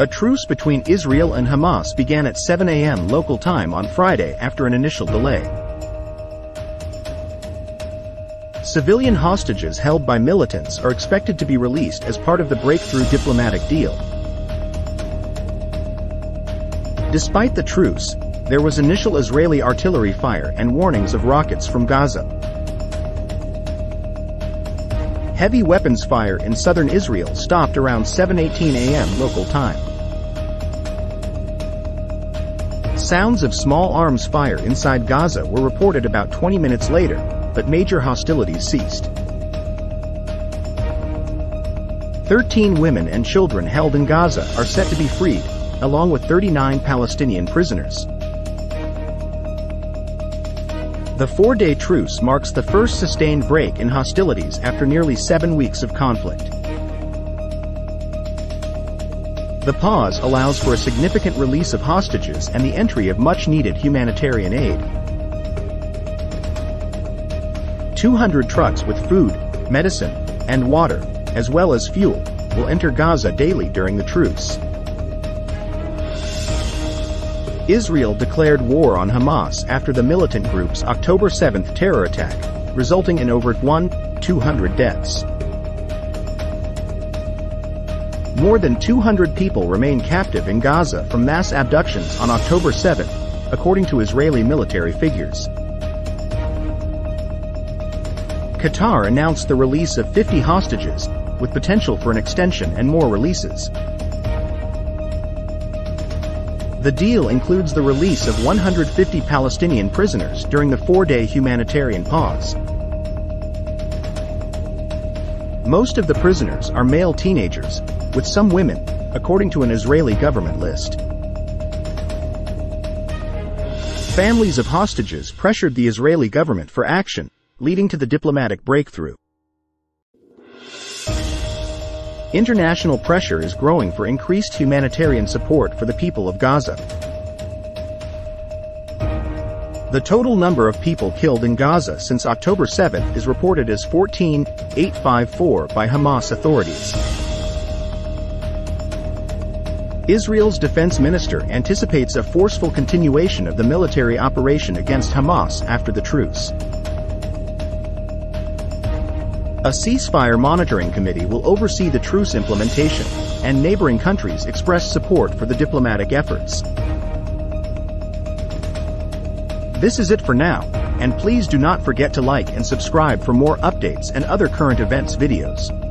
A truce between Israel and Hamas began at 7 a.m. local time on Friday after an initial delay. Civilian hostages held by militants are expected to be released as part of the breakthrough diplomatic deal. Despite the truce, there was initial Israeli artillery fire and warnings of rockets from Gaza. Heavy weapons fire in southern Israel stopped around 7:18 a.m. local time. Sounds of small arms fire inside Gaza were reported about 20 minutes later, but major hostilities ceased. 13 women and children held in Gaza are set to be freed, along with 39 Palestinian prisoners. The four-day truce marks the first sustained break in hostilities after nearly 7 weeks of conflict. The pause allows for a significant release of hostages and the entry of much-needed humanitarian aid. 200 trucks with food, medicine, and water, as well as fuel, will enter Gaza daily during the truce. Israel declared war on Hamas after the militant group's October 7th terror attack, resulting in over 1,200 deaths. More than 200 people remain captive in Gaza from mass abductions on October 7th, according to Israeli military figures. Qatar announced the release of 50 hostages, with potential for an extension and more releases. The deal includes the release of 150 Palestinian prisoners during the four-day humanitarian pause. Most of the prisoners are male teenagers, with some women, according to an Israeli government list. Families of hostages pressured the Israeli government for action, leading to the diplomatic breakthrough. International pressure is growing for increased humanitarian support for the people of Gaza. The total number of people killed in Gaza since October 7th is reported as 14,854 by Hamas authorities. Israel's defense minister anticipates a forceful continuation of the military operation against Hamas after the truce. A ceasefire monitoring committee will oversee the truce implementation, and neighboring countries expressed support for the diplomatic efforts. This is it for now, and please do not forget to like and subscribe for more updates and other current events videos.